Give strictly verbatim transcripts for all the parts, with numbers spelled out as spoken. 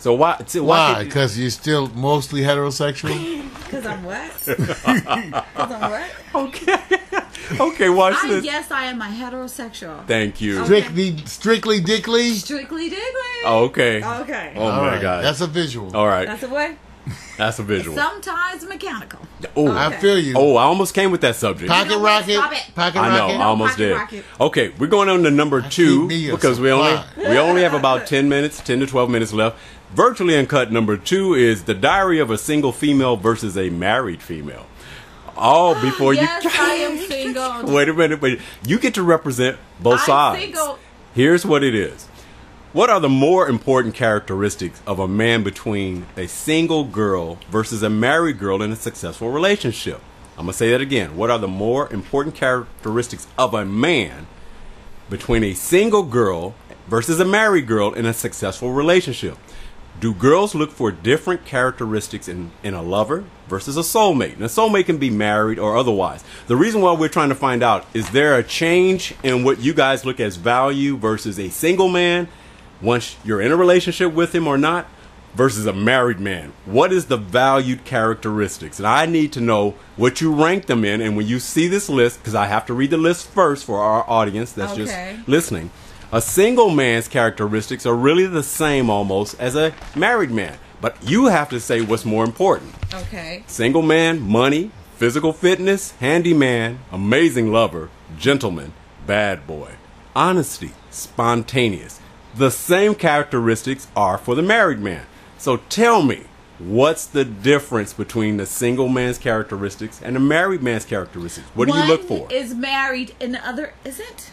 So why? T- why? Because you, you're still mostly heterosexual. Because I'm what? Because I'm what? Okay. Okay. Watch I this. Yes, I am a heterosexual. Thank you. Okay. Strictly, strictly dickly. Strictly dickly. Okay. Okay. Oh All my right. God. That's a visual. All right. That's a what? That's a visual. Sometimes mechanical. Oh, okay. I feel you. Oh, I almost came with that subject. Pocket rocket. Stop it. Pocket rocket. I know. I almost did. Rocket. Okay, we're going on to number two because we only we only have about ten minutes, ten to twelve minutes left. Virtually Uncut number two is The Diary of a Single Female versus a Married Female. Oh, before yes, you. Yes, I am single. Wait a minute, wait. You get to represent both I'm sides. Single. Here's what it is. What are the more important characteristics of a man between a single girl versus a married girl in a successful relationship? I'm going to say that again. What are the more important characteristics of a man between a single girl versus a married girl in a successful relationship? Do girls look for different characteristics in, in a lover versus a soulmate? And a soulmate can be married or otherwise. The reason why we're trying to find out, is there a change in what you guys look as value versus a single man once you're in a relationship with him or not versus a married man? What is the valued characteristics? And I need to know what you rank them in. And when you see this list, because I have to read the list first for our audience that's okay. just listening. A single man's characteristics are really the same almost as a married man. But you have to say what's more important. Okay. Single man, money, physical fitness, handyman, amazing lover, gentleman, bad boy, honesty, spontaneous. The same characteristics are for the married man. So tell me, what's the difference between the single man's characteristics and the married man's characteristics? What One do you look for? One is married and the other isn't.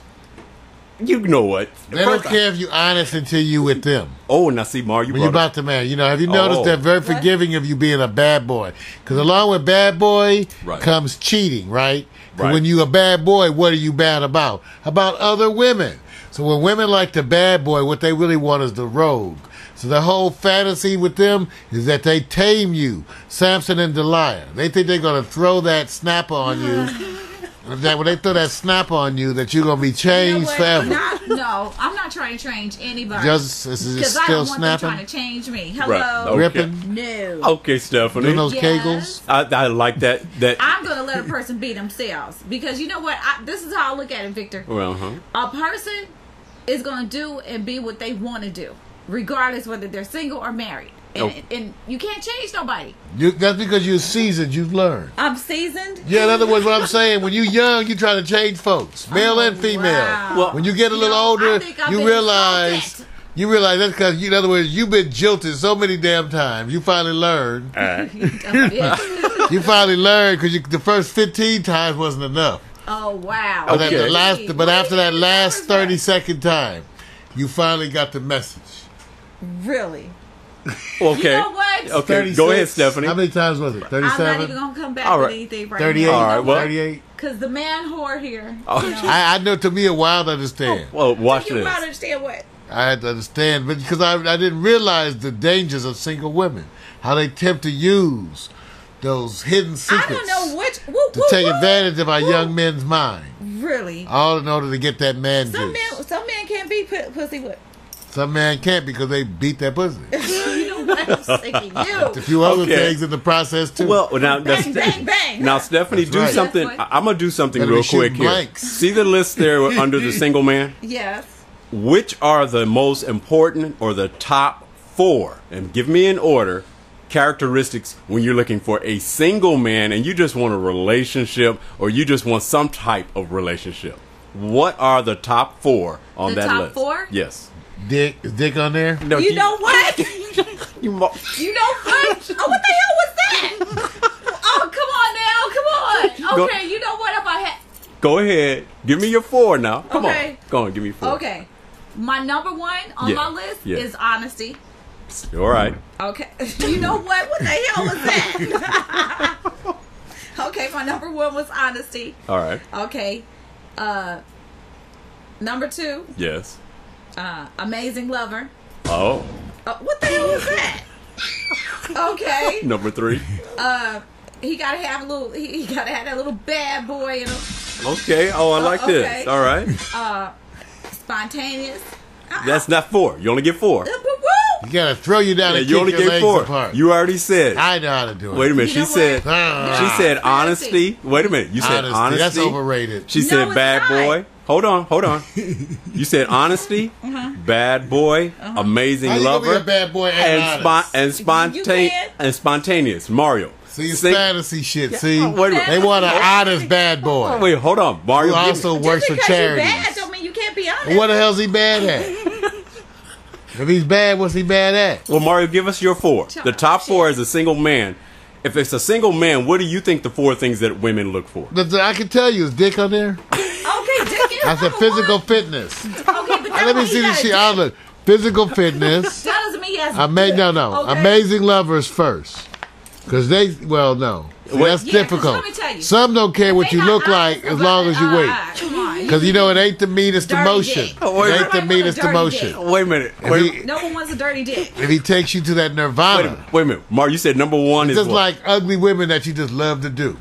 You know what? They don't care if you're honest until you with them. Oh, now see, Mario, you when you're about to marry. You know, have you noticed oh. they're very forgiving what? of you being a bad boy? Because along with bad boy right. comes cheating, right? right? When you're a bad boy, what are you bad about? About other women. So when women like the bad boy, what they really want is the rogue. So the whole fantasy with them is that they tame you. Samson and Delilah. They think they're going to throw that snapper on you. That when they throw that snap on you, that you're gonna be changed you know forever. Not, no, I'm not trying to change anybody. Just because I don't want snapping? them trying to change me. Hello, right. okay. ripping. No. Okay, Stephanie. Doing those yes. kegels. I, I like that. That I'm gonna let a person be themselves because you know what? I, this is how I look at it, Victor. Well, huh? A person is gonna do and be what they want to do, regardless whether they're single or married. And, oh. and you can't change nobody. You, that's because you're seasoned. You've learned. I'm seasoned? Yeah, in other words, what I'm saying, when you're young, you're trying to change folks, male oh, and female. Wow. Well, when you get a little you know, older, you realize, you realize that's because, in other words, you've been jilted so many damn times. You finally learned. Uh. you finally learned because the first fifteen times wasn't enough. Oh, wow. But, okay. the last, but after that last thirty-second time, you finally got the message. Really? Okay. You know what? Okay. thirty-six Go ahead, Stephanie. How many times was it? thirty-seven I'm not even gonna come back right. with anything right thirty-eight now. All right. Well, thirty-eight Because the man whore here. Oh. You know. I, I know. To me, a wild understand. Oh, well, watch so this. You wild understand what? I had to understand, but because I I didn't realize the dangers of single women, how they attempt to use those hidden secrets. I don't know which woo, to woo, take woo, advantage of our woo. young men's mind. Really? All in order to get that man. Some juice. men, some men can't be p- pussy whipped. Some man can't because they beat that pussy. You know what I'm saying? A few other okay. things in the process too. Well, now bang, bang, bang. Now Stephanie, that's do right. something. I'm gonna do something Better real quick blanks. here. See the list there under the single man? Yes. Which are the most important or the top four? And give me an order. Characteristics when you're looking for a single man and you just want a relationship or you just want some type of relationship. What are the top four on the that top list? Top four? Yes. Dick, is Dick on there? No, you, you know what? you know what? Oh, what the hell was that? Oh, come on now, come on. Okay, go, you know what? If I had, go ahead, give me your four now. Come okay. on, go on, give me four. Okay, my number one on yeah. my list yeah. is honesty. All right. Okay, you know what? What the hell was that? Okay, my number one was honesty. All right. Okay, uh, number two. Yes. Uh, amazing lover. Oh. Uh, what the hell was that? Okay. Number three. Uh, he gotta have a little. He, he gotta have that little bad boy in him. Okay. Oh, I like uh, okay. this. All right. Uh, spontaneous. Uh-uh. That's not four. You only get four. Uh, woo! You gotta throw you down yeah, and you kick only your get legs four. apart. You already said. I know how to do it. Wait a minute. You she said. Uh, she said honesty. Wait a minute. You honesty. said honesty. That's overrated. She no, said bad not. boy. Hold on, hold on. You said honesty, uh-huh. bad boy, uh-huh. amazing How lover, you be a bad boy and, spo and, sponta and spontaneous. Mario. See, it's Sing fantasy shit, yeah. see? Wait a minute. They want an honest bad boy. Wait, hold on. Mario who also works for charity. Bad don't mean you can't be honest. What the hell's he bad at? If he's bad, what's he bad at? Well, Mario, give us your four. The top four is a single man. If it's a single man, what do you think the four things that women look for? I can tell you. Is dick on there? Okay, dick is I said physical one. fitness. Okay, but let me see this shit. I'll look. Physical fitness. That doesn't mean he has a dick. No, no. Okay. Amazing lovers first. Because they, well, no. See, that's yeah, difficult. Some don't care what you look like as long as you wait. Because, you know, it ain't the meanest emotion. Oh, it ain't the meanest emotion. Oh, wait a minute. Wait he, no one wants a dirty dick. If he takes you to that nirvana. Wait a minute. Wait a minute. Mark, you said number one it's is just what? Like ugly women that you just love to do.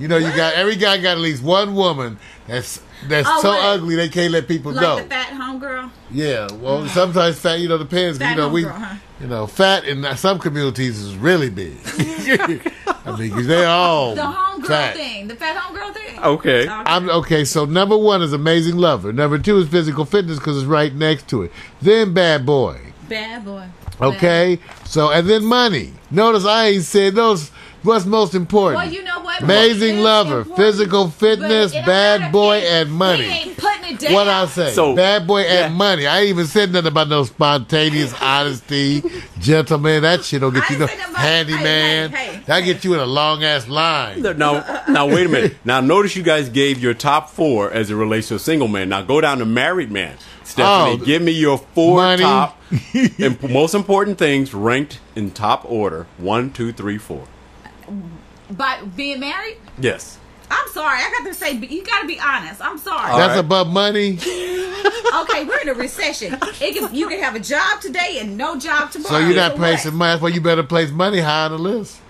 You know, what? you got every guy got at least one woman that's that's oh, so wait. ugly they can't let people like go. Like the fat homegirl? Yeah. Well, sometimes fat, you know, depends. Fat you know, we, girl, huh? you know, fat in some communities is really big. I mean, cause they all the homegirl fat. thing, the fat homegirl thing. Okay. Okay. I'm, okay. So number one is amazing lover. Number two is physical fitness because it's right next to it. Then bad boy. Bad boy. Okay. Bad. So and then money. Notice I ain't said those. What's most important? Well, you know what? Amazing lover, physical fitness, bad boy, and money. Ain't putting it down. What I say? So, bad boy yeah. and money. I ain't even said nothing about no spontaneous honesty, gentleman. That shit don't get I you no handyman. Hey, hey, hey, that hey. get you in a long ass line. No, now, now wait a minute. Now notice you guys gave your top four as it relates to a single man. Now go down to married man. Stephanie, oh, give me your four money. top and most important things ranked in top order: one, two, three, four. By being married? Yes. I'm sorry. I got to say, you got to be honest. I'm sorry. All That's right. above money. Okay, we're in a recession. It can, you can have a job today and no job tomorrow. So you're not placing money. That's why you better place money high on the list.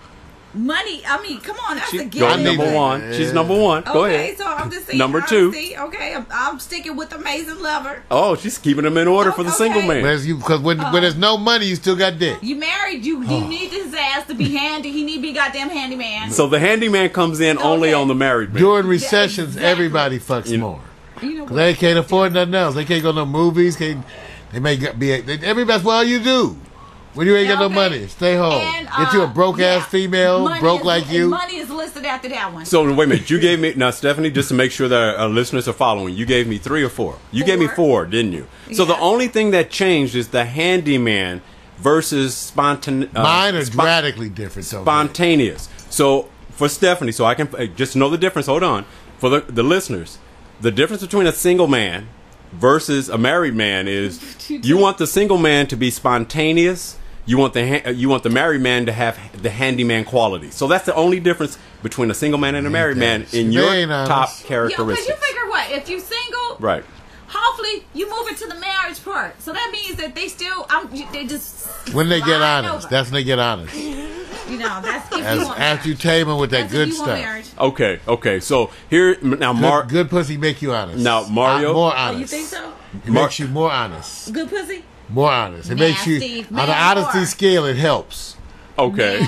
Money, I mean, come on. That's a given. I'm number one. Yeah. She's number one. Go okay, ahead. Okay, so I'm just saying. Number two. Honesty. Okay, I'm, I'm sticking with amazing lover. Oh, she's keeping them in order oh, for the okay. single man. Because when, uh, when there's no money, you still got dick. You married. You, oh. you need his ass to be handy. He need to be goddamn handyman. So the handyman comes in okay. only on the married man. During recessions, yeah, exactly. everybody fucks you know, more. You know, they can't afford yeah. nothing else. They can't go to no movies. Can't, they may be. They, everybody's, well, you do. When you ain't got okay. no money, stay home. And, uh, Get you a broke yeah. ass female, money broke is, like you. Money is listed after that one. So wait a minute, you gave me now, Stephanie, just to make sure that our listeners are following. You gave me three or four. You four. gave me four, didn't you? So yeah. the only thing that changed is the handyman versus spontaneous. Uh, Mine are spon radically different. So spontaneous. Good. So for Stephanie, so I can uh, just know the difference. Hold on, for the, the listeners, the difference between a single man versus a married man is you want the single man to be spontaneous. You want the ha you want the married man to have the handyman quality. So that's the only difference between a single man and a married man in your top characteristics. Yeah, because you figure what? If you're single, right? Hopefully you move it to the marriage part. So that means that they still, um, they just when they get honest, over. that's when they get honest. You know, that's if As, you want after you tame them with that that's good stuff. Okay, okay. So here now, Mar good, good pussy make you honest. Now Mario, I'm more honest. Oh, you think so? It Mar makes you more honest. Good pussy. More honest. It Nasty. makes you, on the honesty scale, it helps. Okay.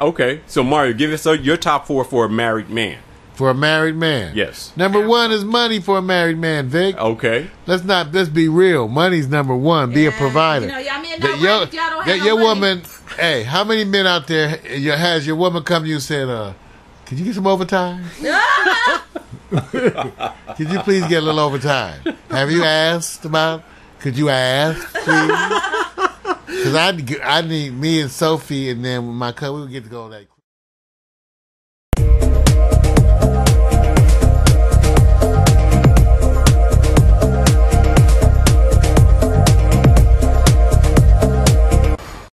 Okay. So, Mario, give us your top four for a married man. For a married man. Yes. Number yeah. one is money for a married man, Vic. Okay. Let's not, let's be real. Money's number one. Yeah. Be a provider. You know, y'all men not your, right. y'all don't have your no woman, money. Hey, how many men out there has your woman come to you and said, uh, could you get some overtime? Could you please get a little overtime? Have you asked about Could you ask, please? Because I, I need me and Sophie and then my cousin, we would get to go like.